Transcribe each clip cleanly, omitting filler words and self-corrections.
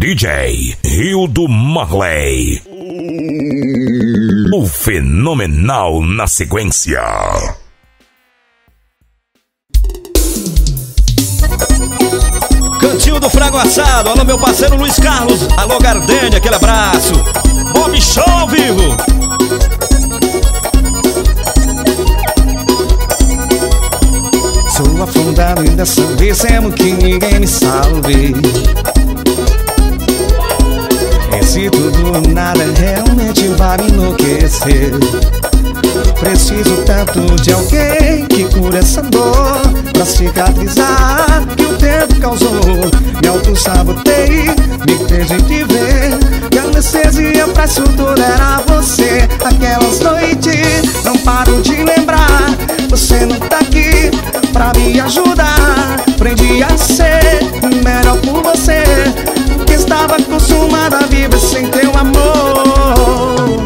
DJ Rildo Marley, o fenomenal na sequência. Cantinho do Frango Assado, alô meu parceiro Luiz Carlos, alô Gardene, aquele abraço. Bob Show ao vivo. Sou afundado e dessa vez temo que ninguém me salve. Se tudo ou nada realmente vai me enlouquecer. Preciso tanto de alguém que cure essa dor, pra cicatrizar que o tempo causou. Me auto-sabotei, me perdi de ver que a anestesia pra isso tudo era você. Aquelas noites não paro de lembrar, você não tá aqui pra me ajudar. Aprendi a ser melhor por você, estava acostumada a viver sem teu amor.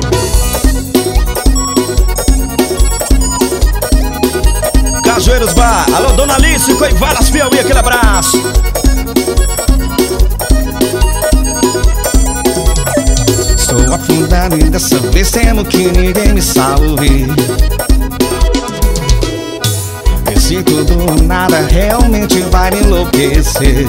Cajueiros Bar, alô Dona Alice Coivaras, Piauí, aquele abraço. Estou afundado e dessa vez temo que ninguém me salve. Esse tudo ou nada realmente vai me enlouquecer.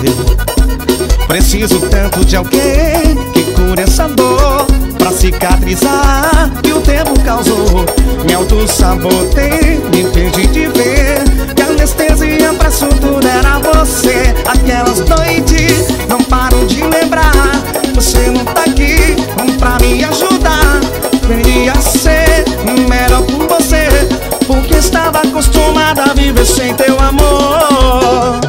Preciso tanto de alguém que cure essa dor, pra cicatrizar que o tempo causou. Me auto-sabotei, me perdi de ver que a anestesia pra isso tudo era você. Aquelas noites não paro de lembrar, você não tá aqui pra me ajudar. Aprendi a ser melhor por você, porque estava acostumada a viver sem teu amor.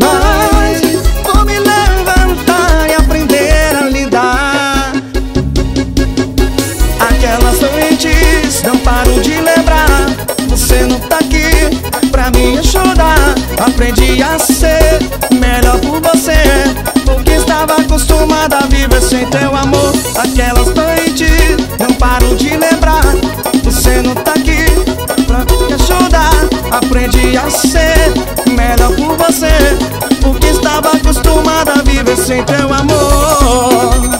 Mas vou me levantar e aprender a lidar. Aquelas noites não paro de lembrar, você não tá aqui pra me ajudar. Aprendi a ser melhor por você, porque estava acostumada a viver sem teu amor. Aquelas noites não paro de lembrar, você não tá aqui pra me ajudar. Aprendi a ser melhor por você, porque estava acostumada a viver sem teu amor.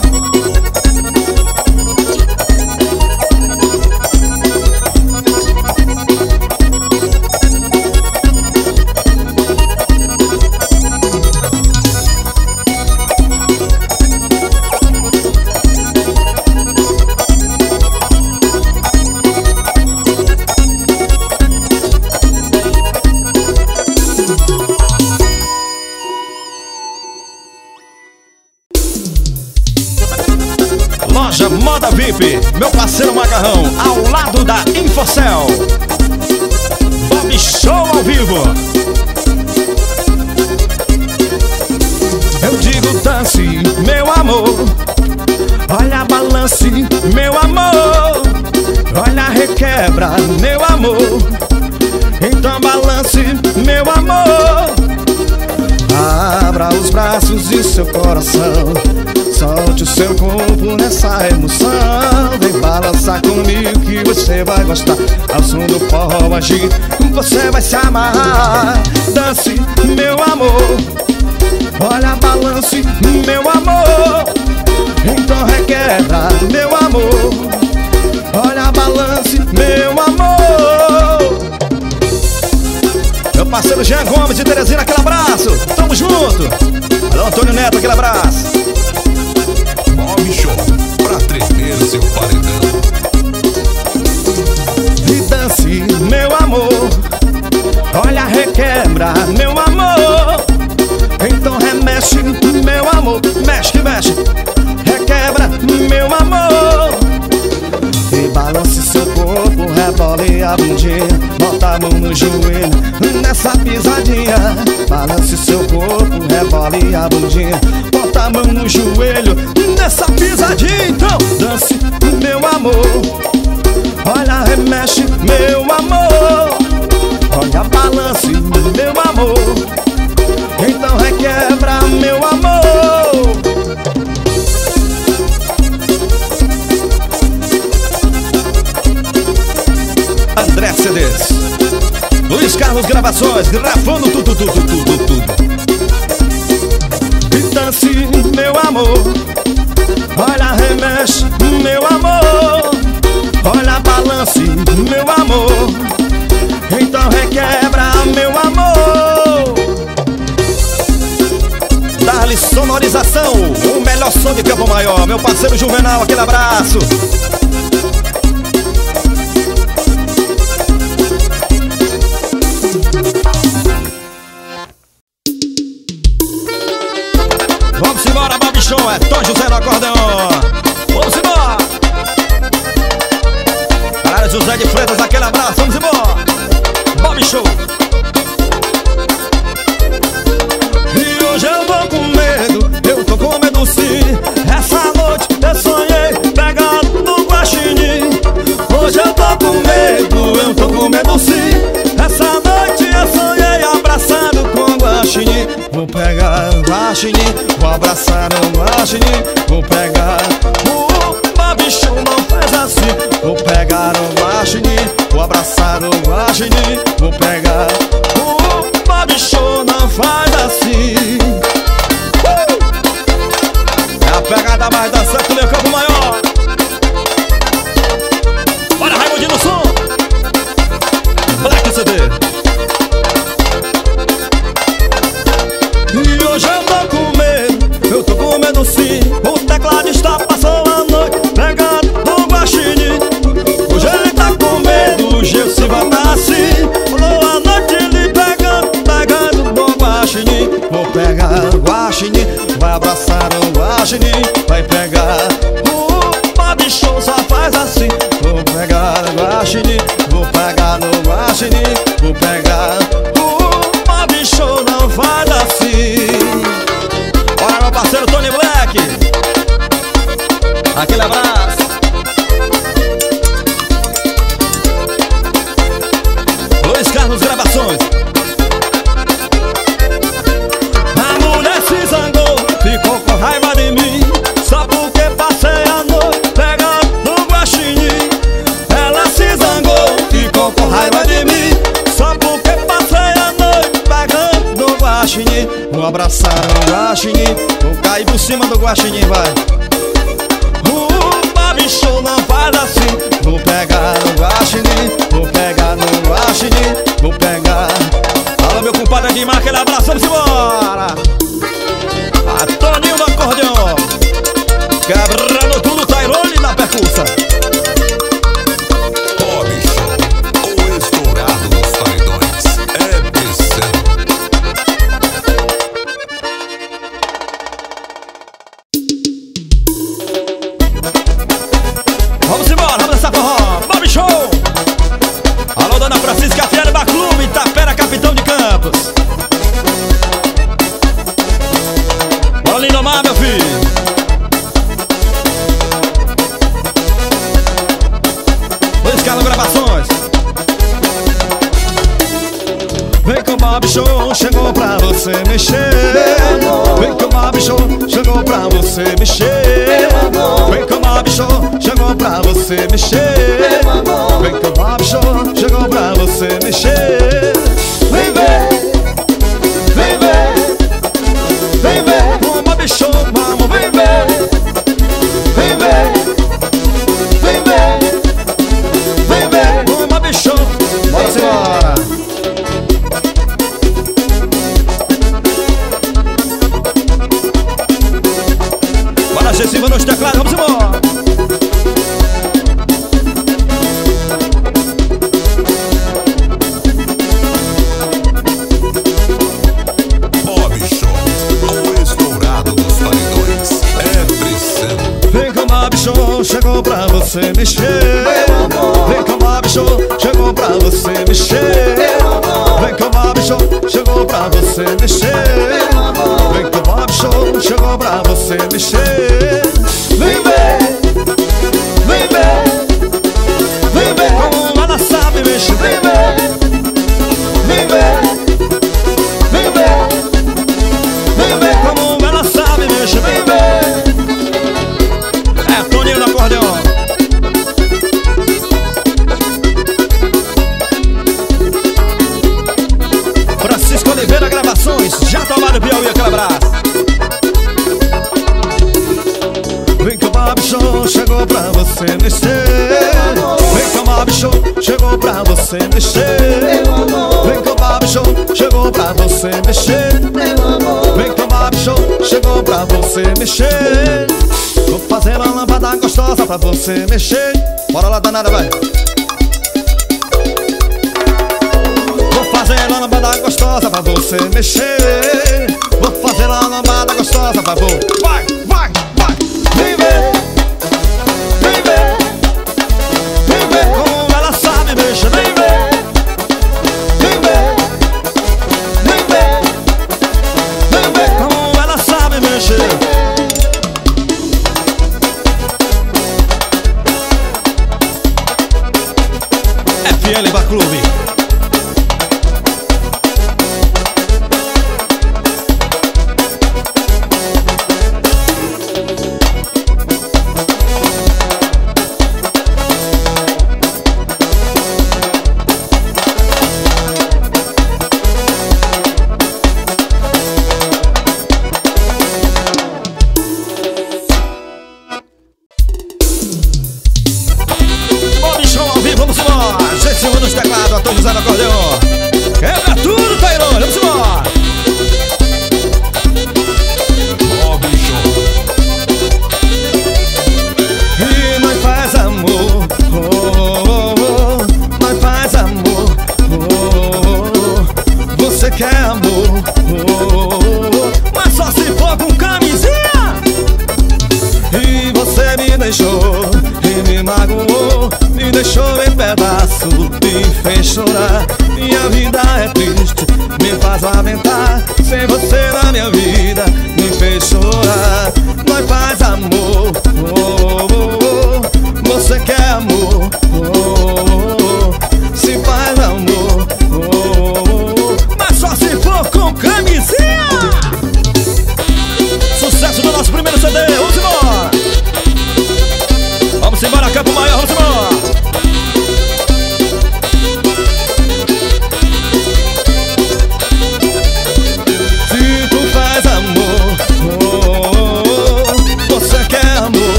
Meu parceiro Macarrão, ao lado da Infocel. Bob Show ao vivo. Eu digo dance, meu amor, olha a balance, meu amor, olha a requebra, meu amor, então balance, meu amor. Abra os braços e seu coração, solte o seu corpo nessa emoção. Vem balançar comigo que você vai gostar. Ao som do forró agir, você vai se amarrar. Dance, meu amor, olha balance, meu amor, então requebra, meu amor, olha balance, meu amor. Meu parceiro Jean Gomes de Terezinha, aquele abraço. Tamo junto. Alô Antônio Neto, aquele abraço. Bob Show, pra tremer seu paredão. E dance, meu amor, olha requebra, meu amor, então remexe, meu amor, mexe, mexe, requebra, meu amor. E balance seu corpo, rebole a bundinha, bota a mão no joelho, nessa pisadinha. Balance seu corpo, rebole a bundinha, bota a mão no joelho, nessa pisadinha. Então dance, meu amor, olha remexe, meu amor, olha balance, meu amor, amor, então requebra meu amor. André Cedres, Luiz Carlos Gravações, gravando tudo. Dance, meu amor, olha, remexe, meu amor, olha, balance, meu amor, então requebra, meu amor. Dar-lhe sonorização, o melhor som de Campo Maior, meu parceiro Juvenal, aquele abraço. É Tom José no acordeão. Vamos embora. Caralho, José de Freitas, aquele abraço. Vamos embora. Bob Show. E hoje eu tô com medo, eu tô com medo sim. Essa noite eu sonhei pegado no guaxinim. Hoje eu tô com medo, eu tô com medo sim. Essa noite eu sonhei abraçado com guaxinim. Vou pegar o guaxinim, vou abraçar o guaxinim, vou pegar o Bob Show, não faz assim. Vou pegar o guaxinim, vou abraçar o guaxinim, vou pegar o Bob Show, não faz assim. É a pegada mais dançante do Campo Maior. Bora, Raimundinho, som Black CD. Sim, o tecladista passou a noite pegado no guaxinim. Hoje ele tá com medo, o G. Silva tá assim. Falou a noite ele pegando no guaxinim. Vou pegar o guaxinim, vai abraçar o guaxinim, vai pegar o Bob Show, só faz assim. Vou pegar o guaxinim, vou pegar no guaxinim, vou pegar o Bob Show, não faz assim. Bora, meu parceiro Tony Black. Aquele abraço. Luiz Carlos Gravações. A mulher se zangou, ficou com raiva de mim, só porque passei a noite pegando no guaxinim. Ela se zangou, ficou com raiva de mim, só porque passei a noite pegando no guaxinim. Vou abraçar o guaxinim, vou cair por cima do guaxinim, vai. O Bob Show não faz assim. Vou pegar o guaxinim, vou pegar no guaxinim, vou pegar. Fala, meu compadre Gilmar, aquele abraço, vamos embora. A Toninho no acordeão, quebrando tudo, Tayrone na percussa. Chegou pra você mexer, vem que o Bob Show chegou pra você mexer, vem que o Bob Show chegou pra você mexer, vem que o Bob Show chegou pra você mexer. Vem ver, vem ver, vem ver o Bob Show, vamos, vem ver, vem ver, vem ver, vem ver o Bob Show, bora embora. G. Silva nos teclados, vamos embora. Bob Show, o estourado dos paredões, é pressão. Vem que o Bob Show chegou pra você mexer, vem que o Bob Show chegou pra você mexer, vem que o Bob Show chegou pra você mexer, vem que o Bob Show chegou pra você mexer. Vem ver, você mexer. Vem com o Bob Show, chegou pra você mexer. Vem com o Bob Show, chegou pra você mexer. Vem com o Bob Show, chegou pra você mexer. Vou fazer uma lambada gostosa pra você mexer. Bora lá danada, vai. Vou fazer uma lambada gostosa pra você mexer. Vou fazer uma lambada gostosa pra você. Vai, vai, vai. Vem ver.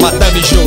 Madame Jo,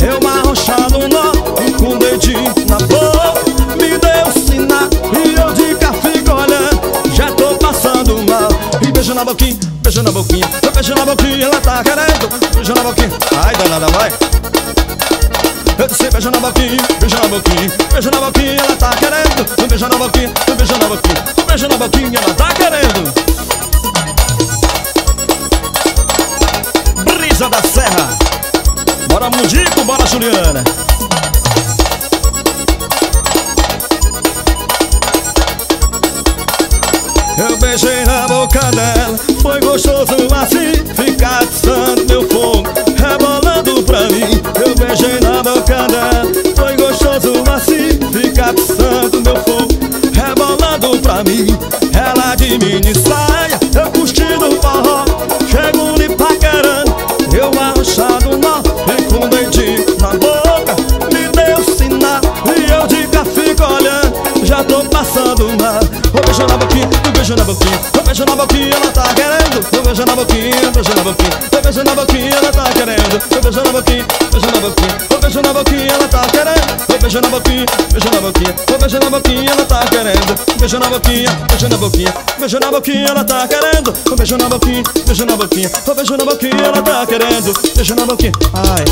eu marrochado no nó. beijo na boquinha, eu beijo na boquinha, ela tá querendo, beijo na boquinha, ai danada vai. Eu disse beijo na boquinha, beijo na boquinha, beijo na boquinha, ela tá querendo, um beijo na boquinha, um beijo na boquinha, um beijo na boquinha, ela tá querendo. Brisa da Serra, bora Mundico, bora Juliana. Eu beijei na boca dela, foi gostoso assim, ficar atiçando meu fogo, rebolando pra mim. Eu beijei na boca dela, foi gostoso assim, ficar atiçando meu fogo, rebolando pra mim. Ela de mini saia, eu curtindo o forró, chego lhe paquerando, eu arrochado o nó, e com o dentinho na boca, me deu sinal, e eu de cá fico olhando, já tô passando mal. Vou beijar na boquinha, beijo na boquinha, eu beijo na boquinha, ela tá querendo. Eu beijo na boquinha, eu beijo na boquinha, eu beijo na boquinha, ela tá querendo. Eu beijo na boquinha, beijo na boquinha, eu beijo na boquinha, ela tá querendo. Eu beijo na boquinha, beijo na boquinha, eu beijo na boquinha, ela tá querendo. Beijo na boquinha, beijo na boquinha, beijo na boquinha, ela tá querendo. Eu beijo na boquinha, beijo na boquinha, eu beijo na boquinha, ela tá querendo. Beijo na boquinha, ai.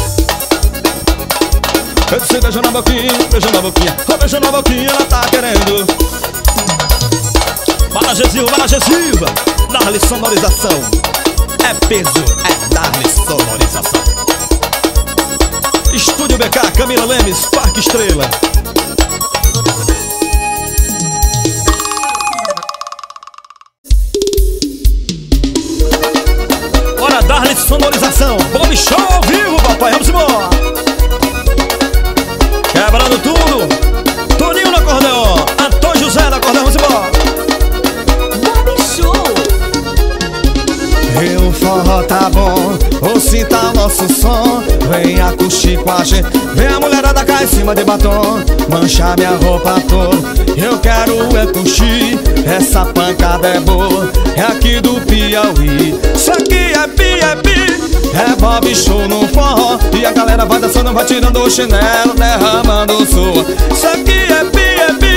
Eu disse beijo na boquinha, beijo na boquinha, eu beijo na boquinha, ela tá querendo. Bala G. Silva, dar-lhe sonorização. É peso, é dar-lhe sonorização. Estúdio BK, Camila Lemes, Parque Estrela. Bora dar-lhe sonorização. Bob Show ao vivo, papai, vamos embora. Quebrando tudo, Toninho no acordeão, Antônio José no acordeão, vamos embora. E o forró tá bom, ouça tá o nosso som. Vem a curtir com a gente, vem a mulherada cá em cima de batom. Mancha minha roupa toda, eu quero é curtir. Essa pancada é boa, é aqui do Piauí. Isso aqui é pi, é pi. É Bob Show no forró, e a galera vai dançando, vai tirando o chinelo, derramando sua. Isso aqui é pi, é pi.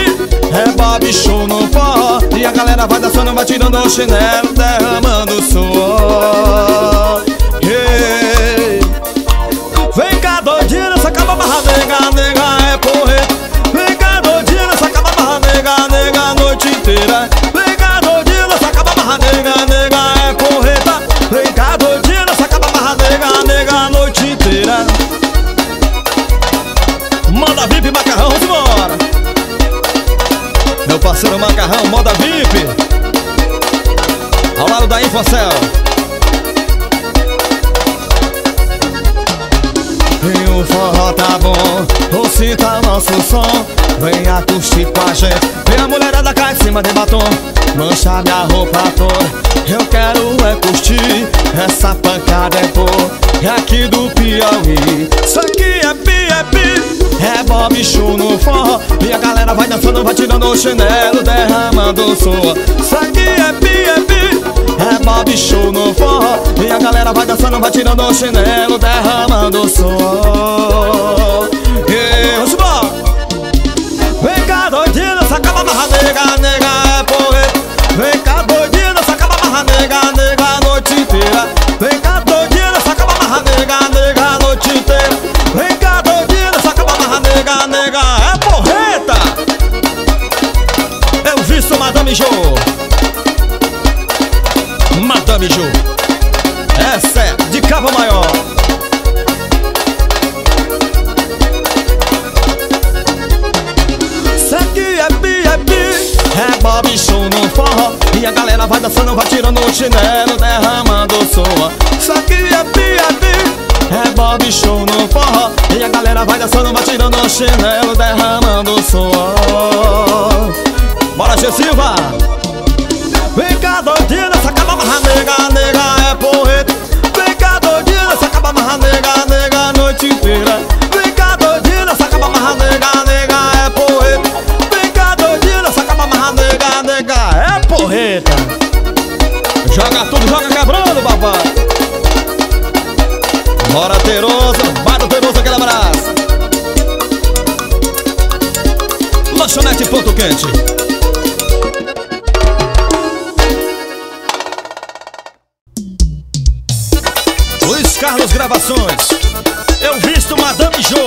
É Bob Show no forró, e a galera vai dançando, vai tirando o chinelo, derramando suor. Yeah. Vem cá doidinha, nessa caba barra nega, nega é correr. Vem cá doidinha, nessa caba barra nega, nega a noite inteira. Vem cá doidinha, nessa caba barra nega, nega é correr, tá? Vem cá doidinha, nessa caba barra nega, nega a noite inteira. Manda VIP macarrão, vamos embora. Meu parceiro Macarrão, moda VIP, ao lado da Infocel. E o forró tá bom, ouça tá o nosso som. Vem a curtir com a gente, vem a mulherada cá em cima de batom. Mancha minha roupa toda, eu quero é curtir. Essa pancada é boa, é aqui do Piauí. Isso aqui é pi, é pi. É Bob Show no forró, e a galera vai dançando, vai tirando o chinelo, derramando suor. Isso aqui é pi, é pi. É Bob Show no forró, e a galera vai dançando, vai tirando o chinelo, derramando suor. E vamos embora. Vem cá doidinha, essa caba barra nega, nega é porreta. Vem cá doidinha, essa caba barra nega, nega a noite inteira. Vem cá doidinha, essa caba barra nega, nega a noite inteira. Vem cá doidinha, essa caba barra nega, nega é porreta. Eu vi isso, Madame Jo. Madame Jo, essa é de cabo maior. Isso aqui é pi, é pi. É Bob Show no forró, e a galera vai dançando, vai tirando o chinelo, derramando suor. Isso aqui é pi, é pi. É Bob Show no forró, e a galera vai dançando, vai tirando o chinelo, derramando suor. Bora G. Silva. Vem cá doidinha, essa caba barra nega, nega é porreta. Vem cá doidinha, essa caba barra nega, nega a noite inteira. Vem cá doidinha, essa caba barra nega, nega é porreta. Vem cá doidinha, essa caba barra nega, nega é porreta. Joga tudo, joga quebrando, papai. Bora Teroso, vai do Teroso, aquele abraço. Lanchonete Ponto Quente. Luiz Carlos Gravações. Eu visto Madame Jo.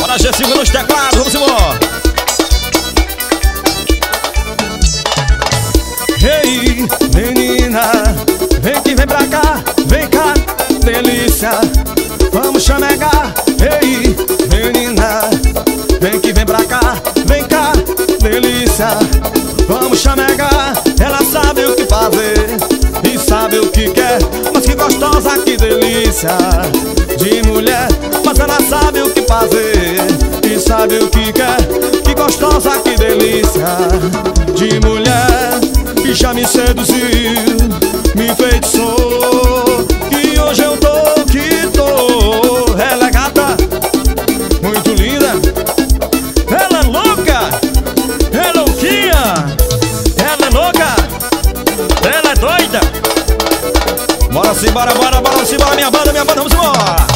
Bora, G. Silva nos teclados, vamos embora. Ei, menina, vem que vem pra cá, vem cá, delícia, vamos chamegar. Ei, menina, vem que vem pra cá, delícia, vamos chamegar. Ela sabe o que fazer e sabe o que quer, mas que gostosa, que delícia de mulher. Mas ela sabe o que fazer e sabe o que quer, que gostosa, que delícia de mulher. Bicha me seduziu, me enfeitiçou, e hoje eu tô que tô. Ela é gata, muito linda, ela é louca, ela é louquinha, ela é louca, ela é doida. Bora sim, bora, bora, bora sim, bora, minha banda, vamos embora.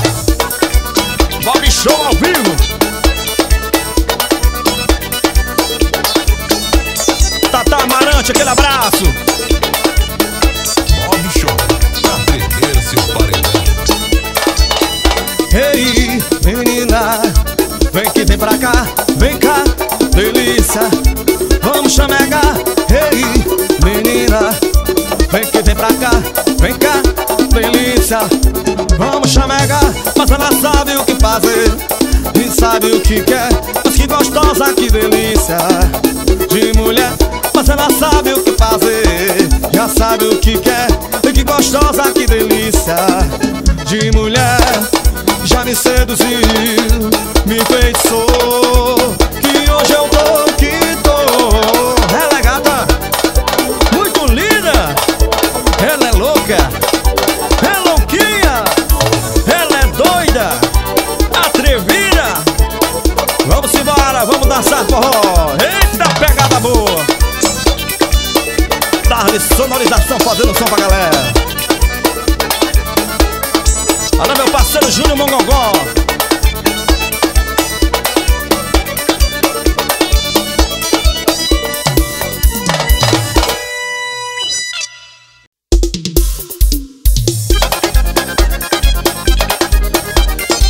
Bob Show ao vivo. Tata Amarante, aquele abraço. Bob Show, pra perder seu paredão. Ei, menina, vem que vem pra cá, vem cá, delícia, vamos chamegar. Ei, menina, vem que vem cá, delícia, vamos chamegar. Mas ela sabe o que fazer e sabe o que quer, mas que gostosa, que delícia de mulher. Mas ela sabe o que fazer, já sabe o que quer, e que gostosa, que delícia de mulher. Já me seduziu, me enfeitiçou, que hoje eu tô que tô. Ela é gata, muito linda, ela é louca, ela é louquinha, ela é doida, atrevida. Vamos embora, vamos dançar forró. Eita, pegada boa. Tarde, sonorização, fazendo som pra galera. Olha meu parceiro Júnior Mongongó.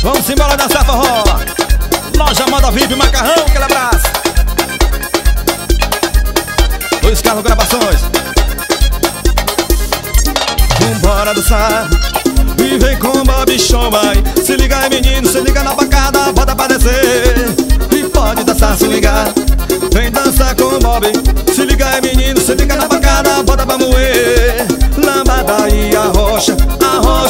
Vamos embora dançar forró. Loja Moda VIP, Macarrão, aquele abraço. Luiz Carlos Gravações. Vambora do sar, e vem com o Bob Show, vai. Se liga aí, menino, se liga na bacana, bota pra descer. E pode dançar, se ligar, vem dançar com o Bob. Se liga aí, menino, se liga na bacana, bota pra moer. Lambada e a rocha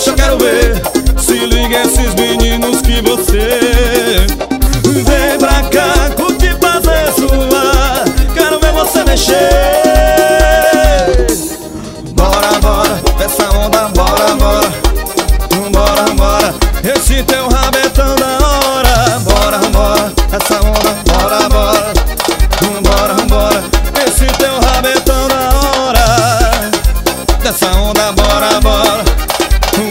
eu quero ver. Se liga esses meninos que você vem pra cá, curte fazer sua. Quero ver você mexer. Bora, bora, essa onda, bora, bora, bora, bora, esse teu rabetão da hora. Bora, bora, essa onda, bora, bora, bora, bora, esse teu rabetão da hora. Essa onda, bora, bora,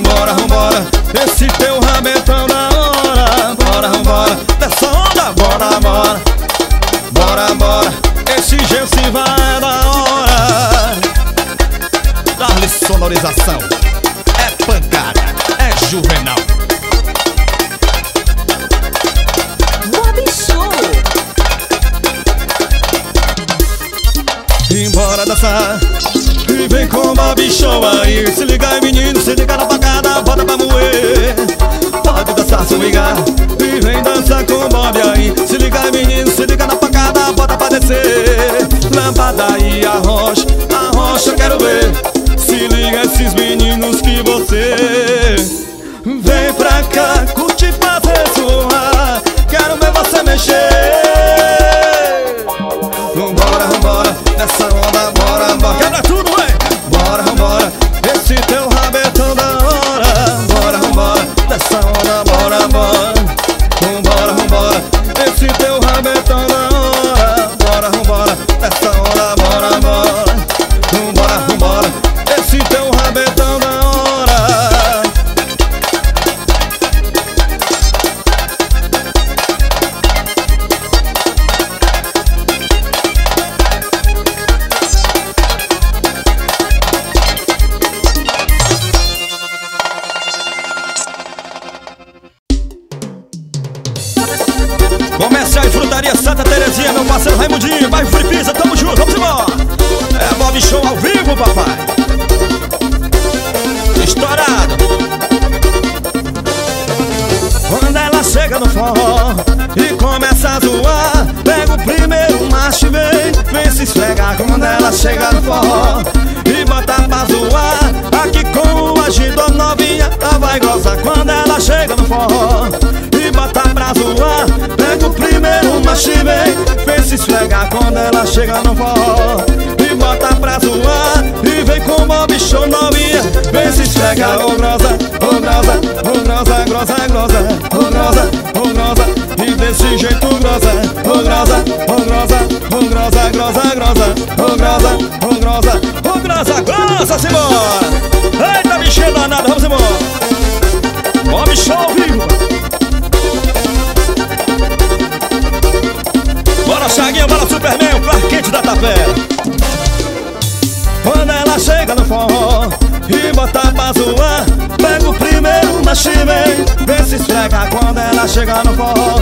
bora, bora, esse teu rabetão da hora. Bora, bora, essa onda, bora, bora, bora, bora, esse jeito se vai da hora. Dá-lhe sonorização, é pancada, é Juvenal. Bob Show. Embora dançar, e vem com o Bob Show aí. Se liga aí, menino, se liga na facada, bota pra moer. Pode dançar, se ligar, e vem dançar com o Bob aí. Se liga aí, menino, se liga na facada, bota pra descer. Lambada e a rocha eu quero ver. Se liga esses meninos que você vem pra cá, curte fazer zoar. Quero ver você mexer. Vambora, vambora, nessa onda, bora, bora. Quebra tudo, ué. Bora, vambora, esse teu rabetão da hora. Bora, vambora, nessa onda, bora, bora. Vambora, vambora, esse teu rabetão da hora. Bora, vambora, nessa onda, bora, bora. Vambora, vambora, esse teu rabetão da hora. parceiro Raimundinho, bairro Furipisa, tamo junto, vamos embora. É Bob Show ao vivo, papai. Estourado. Quando ela chega no forró e começa a zoar, pega o primeiro macho e vem se esfregar. Quando ela chega no forró e bota pra zoar, aqui com o agito novinha, ela vai gozar. Quando ela chega no forró e bota pra zoar, pega o primeiro macho e vem se esfregar. Quando ela chega no forró e bota pra zoar, e vem com o Bob Show novinha, vem se esfregar. Ô grosa, ô grosa, ô grosa, grosa, grosa, ô grosa, ô grosa, e desse jeito grosa, ô grosa, ô grosa, ô grosa, grosa, grosa, ô grosa, ô grosa, ô grosa, grosa, simbora. Eita, bichinha danada, vamos embora. Bob Show ao vivo. Bora, Chaguinha, bora, Superman, o Clarquente da Tapera. Quando ela chega no forró e bota pra zoar, pega o primeiro macho e vem se esfregar. Quando ela chega no forró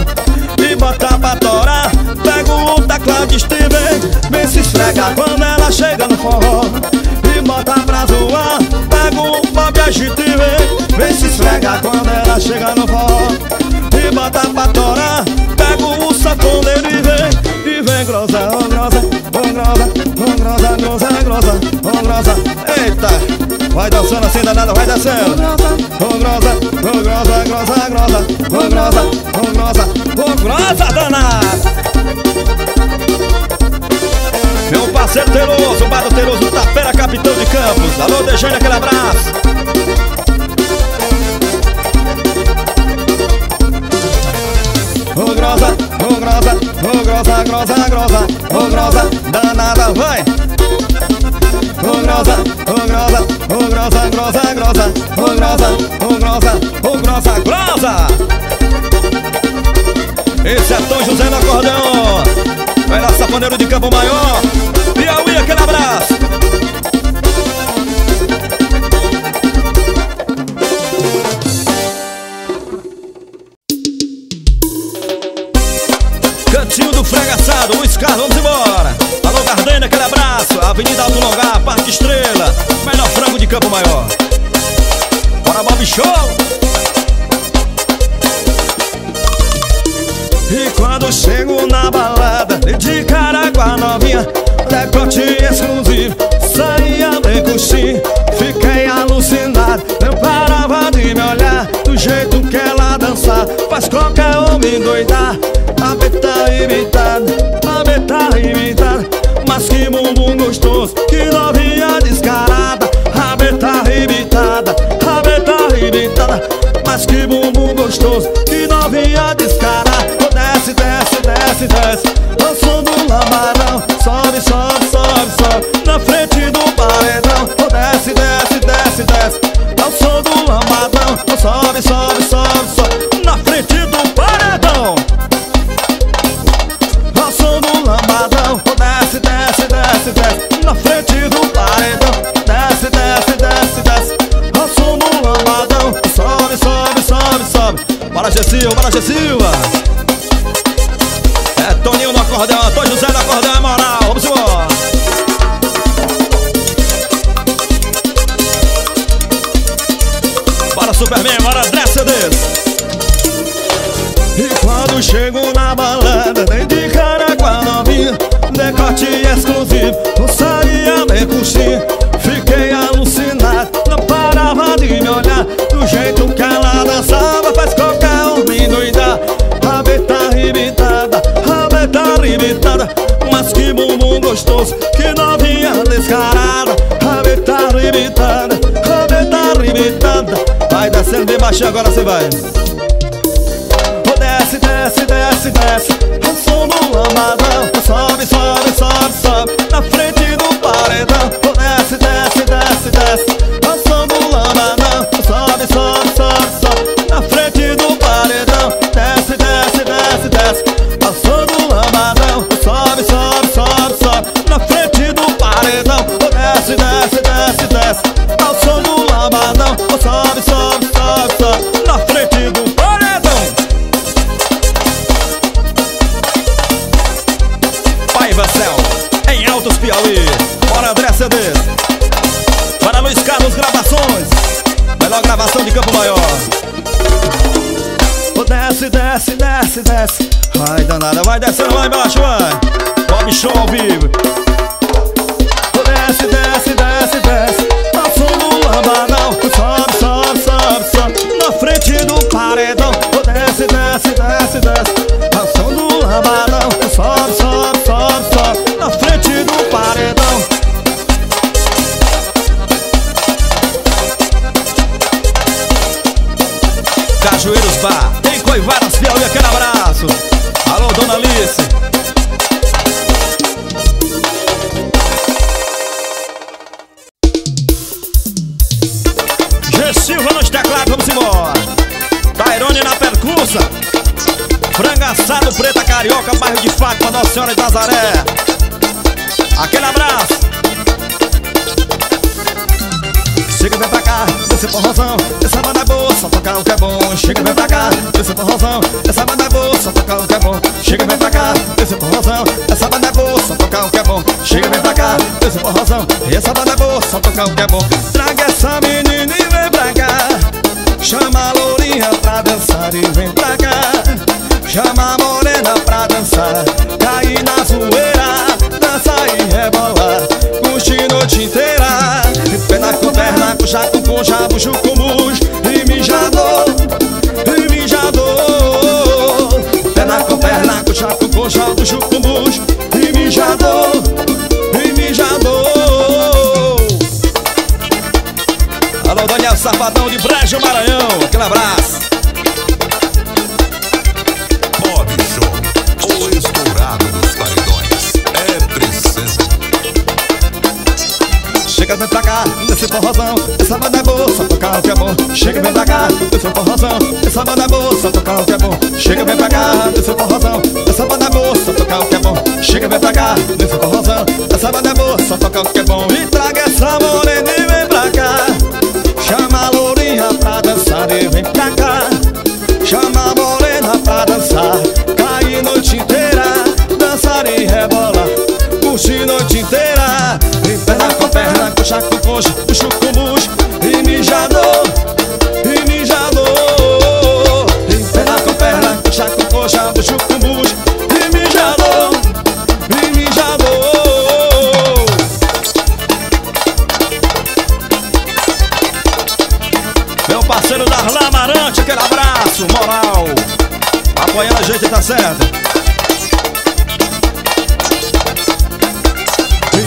e bota pra torar, pega o teclado de Steven, vem se esfregar. Quando ela chega no forró e bota pra zoar, pega o Bob Agito e vem se esfregar. Quando ela chega no forró e bota pra torar, pega o sacoleiro e vem grosa, oh grosa, oh grosa, oh grosa, grosa, grosa, oh grosa. Eita, vai dançando assim danada, vai dançando. Oh grosa, oh grosa, grosa, grosa, oh grosa, oh grosa, oh grosa danada. Meu parceiro Teroso, o Bado Teroso, Tapera, capitão de Campos. Alô, Dejane, aquele abraço. Ô grosa, ô grosa, ô grosa, grosa, grosa, ô grosa, danada, vai! Ô grosa, ô grosa, ô grosa, grosa, grosa, ô grosa, ô grosa, ô grosa, grosa! Esse é Tom José no acordeão, vai lá, saponeiro de Campo Maior, Piauí, aquele abraço! Fregaçado, Luiz Carlos, vamos embora. Alô, Gardena, aquele abraço. Avenida Alto Longar, Parque Estrela, melhor frango de Campo Maior. Bora, Bob Show. E quando chego na balada de cara com a novinha, decote exclusivo, saía bem coxinha, fiquei alucinado, não parava de me olhar. Do jeito que ela dança, faz qualquer homem doidar. A beta irritada, mas que bumbum gostoso, que novinha descarada. A beta irritada, mas que bumbum gostoso, que novinha descarada. Oh, desce, desce, desce, desce, ao som do lambarão, sobe, sobe, sobe, sobe, na frente do paredão. Oh, desce, desce, desce, desce, ao som do lambarão, oh, sobe, sobe, sobe, sobe, na frente do paredão. Oh, desce, desce, desce, desce, na frente do paredão. Desce, desce, desce, desce, ao som do lambadão. Sobe, sobe, sobe, sobe, bora, G. Silva, bora, G. Silva. É Toninho no acordeão, Antônio José no acordeão, é moral, vamos embora. Bora, Superman, bora, André Cedres. E quando chego na balada, nem de cara com a novinha, decote exclusivo, não saía nem coxinha, fiquei alucinado, não parava de me olhar. Do jeito que ela dançava, faz qualquer homem doidar. A beta irritada, mas que bumbum gostoso, que novinha descarada. A beta irritada, vai descendo bem baixinho, agora cê vai. Desce, desce, desce, desce, ao som do lambadão. Sobe, sobe, sobe, sobe, na frente do paredão. Desce, desce, desce, desce, ao som do lambadão. Sobe, sobe, sobe, sobe, na frente do paredão. Desce, desce, desce, desce, ao som do lambadão. Sobe, sobe, sobe, sobe, na frente do paredão. Desce, desce, desce, desce, ao som do lambadão. Sobe, sobe, sobe, sobe, na frente do paredão. Piauí. Bora, André Cedres. Para Luiz Carlos Gravações. Melhor gravação de Campo Maior. Oh, desce, desce, desce, desce. Vai danada, vai descendo lá embaixo, vai. Bob Show ao vivo. Oh, desce, desce, desce, desce. Ao som do lambanão. Sobe, sobe, sobe, sobe. Na frente do paredão. Oh, desce, desce, desce, desce. Ao som do lambanão. Sobe, sobe, sobe, sobe. Na frente do paredão. Cajueiros Bar, tem Coivaras, Piauí, aquele abraço. Alô, Dona Alice. G. Silva nos teclados, vamos embora. Tayrone na percussa. Frango assado, preta carioca, bairro de Fátima, Nossa Senhora de Nazaré. Aquele abraço. Chega, vem pra cá, desce por razão, essa banda é boa, só tocar o que é bom. Chega, vem pra cá, desce por razão, essa banda é boa, só tocar o que é bom. Chega, vem pra cá, desce por razão, essa banda é boa, só tocar o que é bom. Chega, vem pra cá, desce por razão, essa banda é boa, só tocar o que é bom. Traga essa menina e vem pra cá, chama a lourinha pra dançar e vem pra cá, chama a morena pra dançar, cai na zoeira, dança e rebola, curte noite inteira. Pena com perna, com jato, com jabo, jucumus e mijador, e mijador. Pena com perna, com jato, com jabo, jucumus e mijador, e mijador. Alô, Daniel Safadão de Brejo Maranhão, aquele abraço. Bob Show, o estourado dos paredões, é princesa. Chega, vem pra cá, desce porrozão, essa banda é boa, só tocar o que é bom. Chega, vem pra cá, desce porrozão, essa banda é boa, só tocar o que é bom. Chega, vem pra cá, desce porrozão, essa banda é boa, só tocar o que é bom. Chega, vem pra cá, desce porrozão, essa banda é boa, só tocar o que é bom. E traga essa morena e vem pra cá, chama a lourinha pra dançar e vem pra cá, chama a morena pra dançar, cai noite inteira, dançar e rebola, curte noite inteira. Perna com perna, coxa com coxa, puxo com bucho e mijador, e mijador. Perna com perna, coxa com coxa, puxo com bucho e mijador, e mijador. Meu parceiro Darlan Amarante, aquele abraço, moral. Apoiando a gente, tá certo?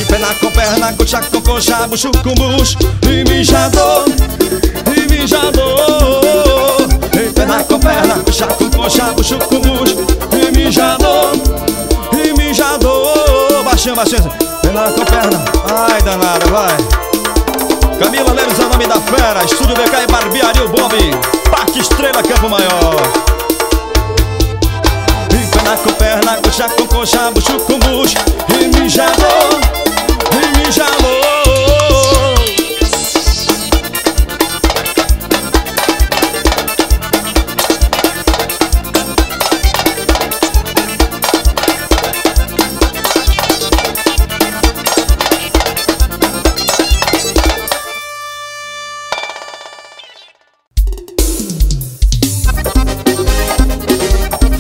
Perna com perna, coxa com coxa, bucho com bucho e mijador, e mijador. Perna com perna, coxa com coxa, bucho com bucho e mijador, e mijador. Baixinho, baixinho. Perna com perna, ai danada, vai. Camila Lemes é o nome da fera. Estúdio BK e Barbearia o Bob, Parque Estrela, Campo Maior. Perna com perna, coxa com coxa, bucho com bucho e mijador, e mijador.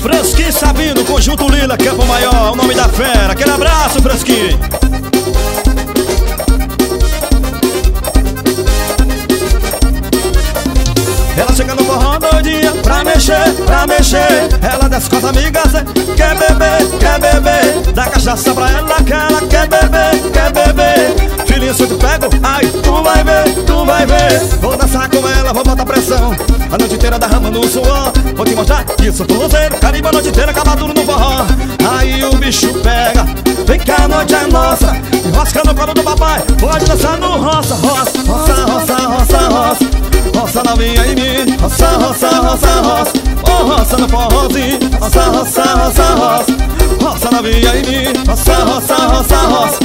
Fresquinho Sabino, Conjunto Lila, Campo Maior, o nome da fera. Aquele abraço, Fresquinho. Chega no forró doidinha pra mexer, pra mexer. Ela desce com as amigas, quer beber, quer beber. Dá cachaça pra ela que ela quer beber, quer beber. Filhinho, se eu te pego, ai, tu vai ver, tu vai ver. Vou dançar com ela, vou botar pressão, a noite inteira derramando o suor. Vou te mostrar que sou torrozeiro, carimba a noite inteira, acaba tudo no forró. Aí o bicho pega, vem que a noite é nossa. Enrosca no colo do papai, pode dançar no roça, roça, roça, roça, roça, roça. Roça novinha em mim, roça, roça, roça, roça. Oh, roça no forrozinho, roça, roça, roça, roça. Roça novinha em mim, roça, roça, roça, roça.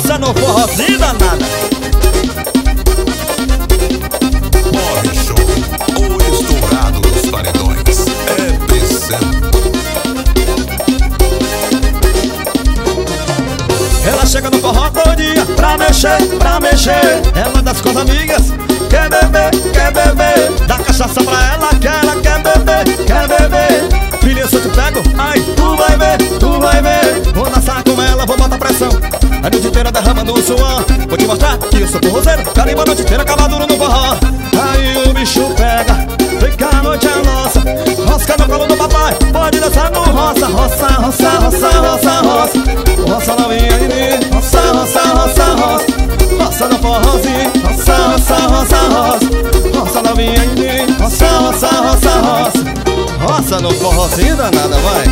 Roça no forrozinho danada. Bob Show, o estourado dos paredões, é pesado. Ela chega no forrozinho. forró todinha pra mexer ela das com as amigas. Quer beber, dá cachaça pra ela que ela quer beber. Filha, se eu te pego, ai, tu vai ver, vou dançar com ela, vou botar pressão. A noite inteira derramando o suor, vou te mostrar que eu sou porrozeiro, carimba a noite inteira, cavadura no forró. Aí o bicho pega, fica a noite é nossa, rosca no colo do papai, pode dançar no roça, roça, roça, roça, roça, roça, roça novinha em mim, roça, roça, roça, roça, roça no forrozinho, roça, roça, roça, roça, roça novinha em mim, roça, roça, roça, roça, roça no forrozinho danada, vai.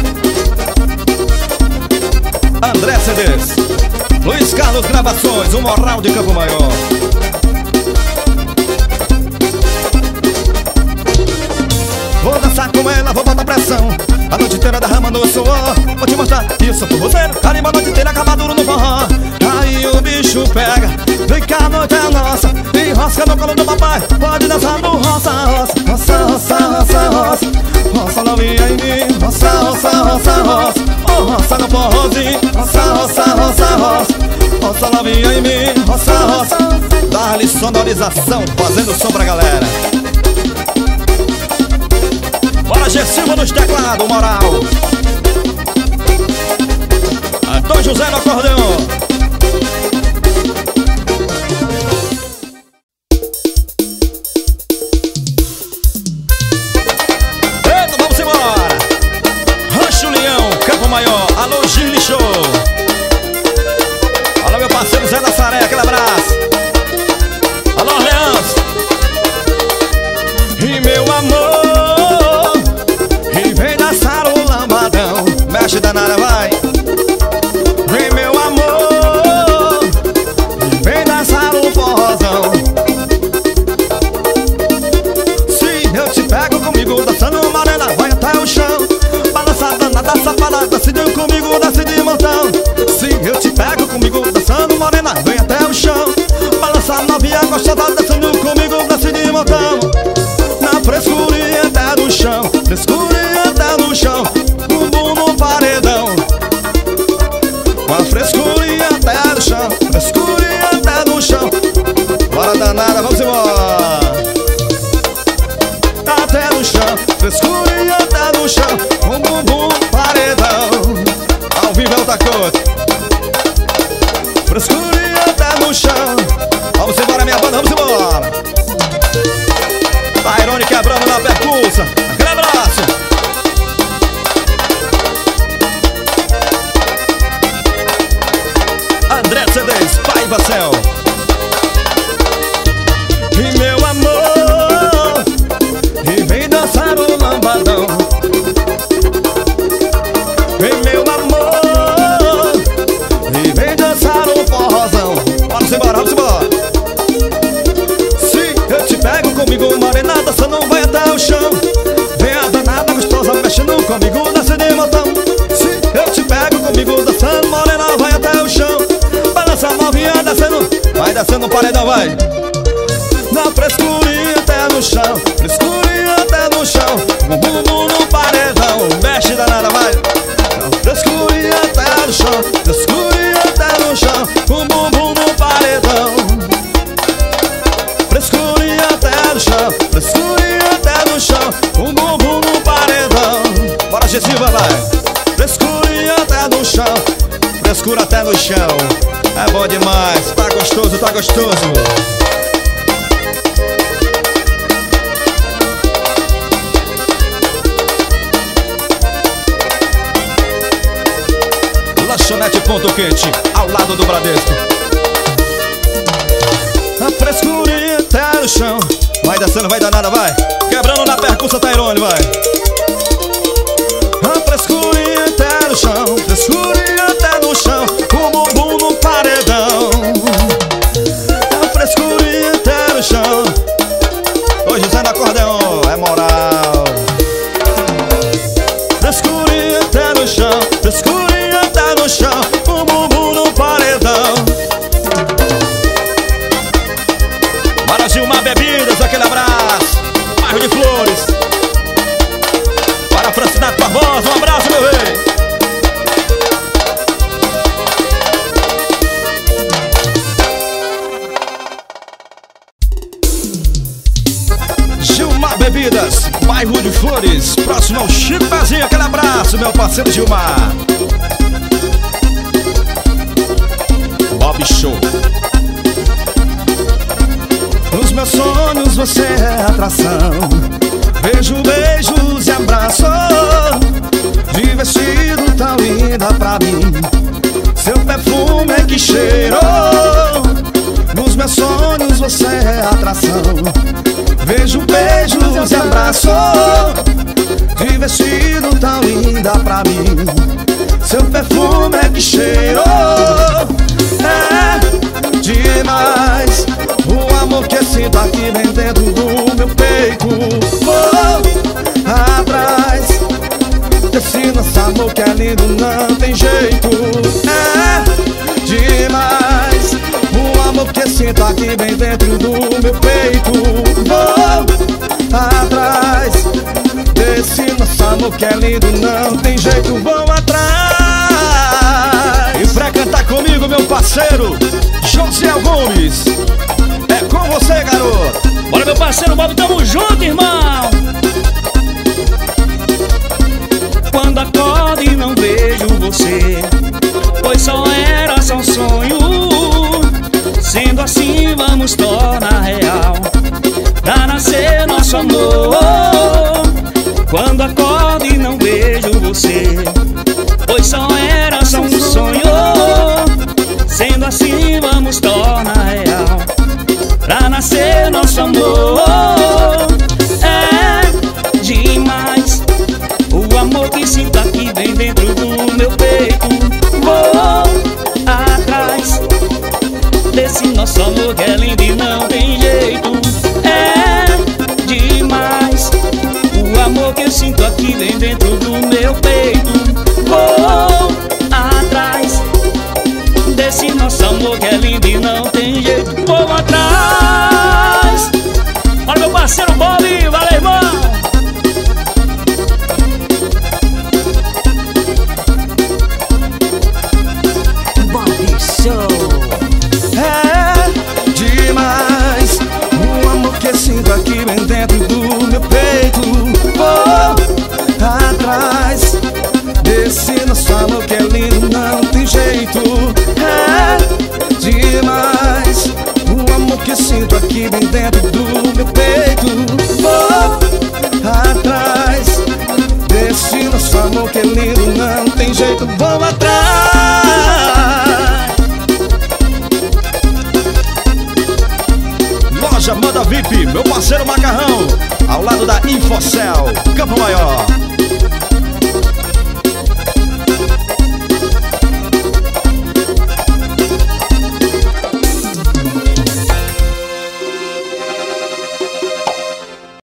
André Cedres, Luiz Carlos Gravações, o Moral de Campo Maior. Vou dançar com ela, vou botar pressão, a noite inteira derrama no suor, vou te mostrar que eu sou forrozeiro, carimba a noite inteira, cavadura no forró. Aí o bicho pega, vem que a noite é nossa, enrosca no colo do papai, pode dançar no roça, roça, roça, roça, roça, roça, roça novinha em mim, roça, roça, roça, roça, roça no forrozinho, roça, roça, roça, roça, roça novinha em mim, roça, roça. Dá-lhe sonorização, fazendo som pra galera. Bora, G. Silva nos teclados, Moral. Antônio José no acordeão. Eita, vamos embora. Rancho Leão, Campo Maior. Alô, Gil Show. Alô, meu parceiro Zé da Saré, aquele abraço. Alô, Leãos. E meu amor, mexe danada, vai. Vem, meu amor, vem dançar um forrozão. Se eu te pego comigo dançando amarela, vai até o chão. Balança danada, safada, se deu comigo, desce de montão. Se eu te pego comigo dançando morena, vem até o chão. Balança novinha gostosa, dançando comigo, desce de montão. Na frescurinha até no chão, frescurinha até no chão, frescurinha até no chão, frescurinha até no chão. Bora danada, vamos embora. Até no chão, frescurinha até no chão, bum bum bum paredão. Ao vivo é o tacote. Frescurinha até no chão. Vamos embora, minha banda, vamos embora. Tayrone quebrando na percussa. Aquele abraço. André Cedres, pai Vacel. E meu amor, e vem dançar o lambadão. E meu amor, e vem dançar o forrozão. Vamos embora, vamos embora. Se eu te pego comigo, morena, dança não vai até o chão. Vem a danada gostosa, mexendo comigo, desce de montão. Se eu te pego comigo, dançando morena, vai até o chão. Balança novinha descendo, vai descendo o paredão, vai. Na frescurinha até no chão, frescurinha até no chão, bum bum bum no paredão, mexe danada, vai. Na frescurinha até no chão, frescurinha até no chão, bum bum bum no paredão. Frescurinha até no chão, frescurinha até no chão, bum bum bum no paredão. Bora, G. Silva, vai. Frescurinha até no chão, frescura até no chão. É bom demais, tá gostoso, tá gostoso. Lanchonete Ponto Quente, ao lado do Bradesco. A frescurinha tá no chão, vai descendo, vai danada, vai. Quebrando na percussa, Tayrone, vai. A frescurinha tá no chão, frescurinha tá no chão, o bumbum no paredão. A frescurinha tá no chão. Ô José no acordeão, é moral. Frescurinha tá no chão, frescurinha tá no chão, o bumbum no paredão. Bora, Gilmar Bebidas, aquele abraço. Bairro de Flores. Para Francinato Barbosa, um abraço, meu rei. Bebidas, bairro de Flores, próximo ao Chico Bazinho. Aquele abraço, meu parceiro Gilmar. Bob Show. Nos meus sonhos você é atração. Vejo beijos e abraço. Vi vestido tão linda pra mim. Seu perfume é que cheirou. Nos meus sonhos você é atração. Vejo beijos e abraço. De vestido tão linda pra mim. Seu perfume é que cheirou. É demais o amor que sinto aqui bem dentro do meu peito. Vou atrás desse nosso amor que é lindo, não tem jeito. É demais o amor que sinto aqui bem dentro do meu peito. Vou atrás desse nosso amor que é lindo, não tem jeito, vou atrás. E pra cantar comigo, meu parceiro José Gomes, é com você, garoto. Bora, meu parceiro Bob, tamo junto, irmão. Quando acordo e não vejo você, pois só era só um sonho. Sendo assim, vamos tornar real pra nascer nosso amor. Quando acordo e não vejo você, pois só era só um sonho. Sendo assim, vamos tornar real pra nascer nosso amor. É demais o amor que sinto aqui bem dentro do meu peito. Vou atrás desse nosso amor que é lindo e não tem jeito. Sinto aqui bem dentro do meu peito. Vou atrás desse nosso amor que é lindo e não tem jeito. Vou atrás. Olha meu parceiro Bob, valeu irmão. Bob Show. É demais o amor que sinto aqui bem dentro do meu peito. Atrás desse nosso amor que é lindo, não tem jeito. É demais o amor que sinto aqui bem dentro do meu peito. Vou atrás desse nosso amor que é lindo, não tem jeito. Vou atrás. Loja Manda VIP, meu parceiro Macarrão, ao lado da Infocel, Campo Maior.